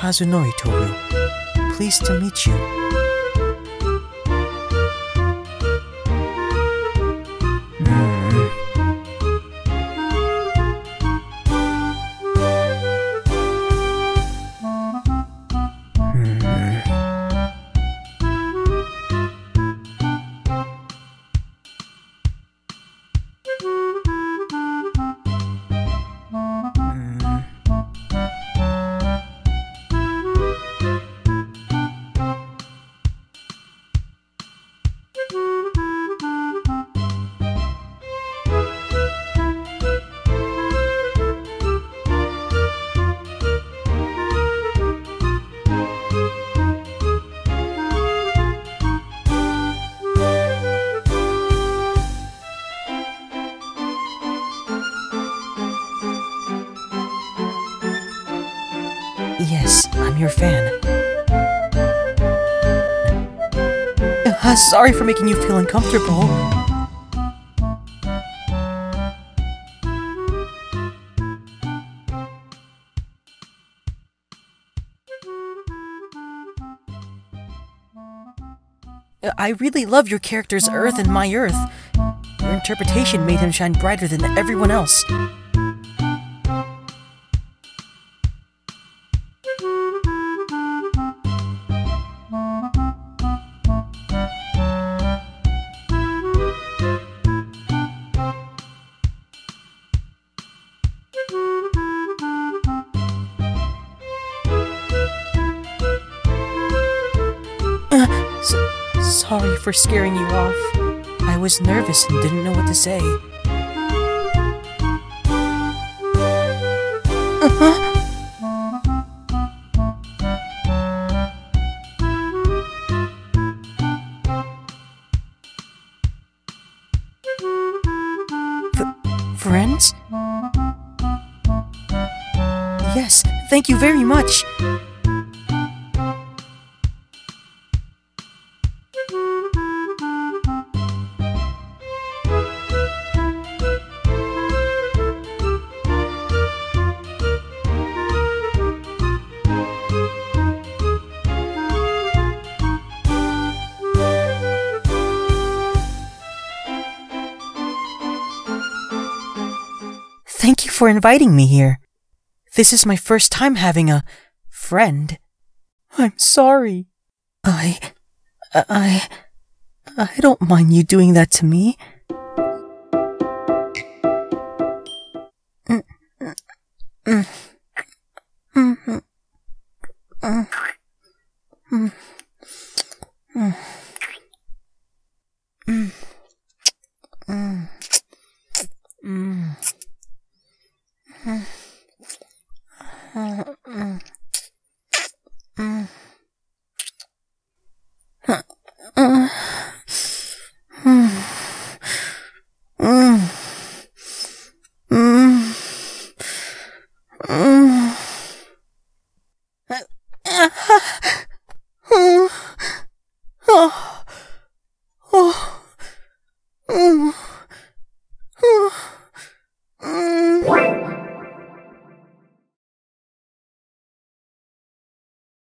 Kazunori Toru, pleased to meet you. Yes, I'm your fan. Sorry for making you feel uncomfortable. I really love your character's Earth and my Earth. Your interpretation made him shine brighter than everyone else. Sorry for scaring you off. I was nervous and didn't know what to say. Friends? Yes, thank you very much. Thank you for inviting me here. This is my first time having a friend. I'm sorry. I don't mind you doing that to me. Oh.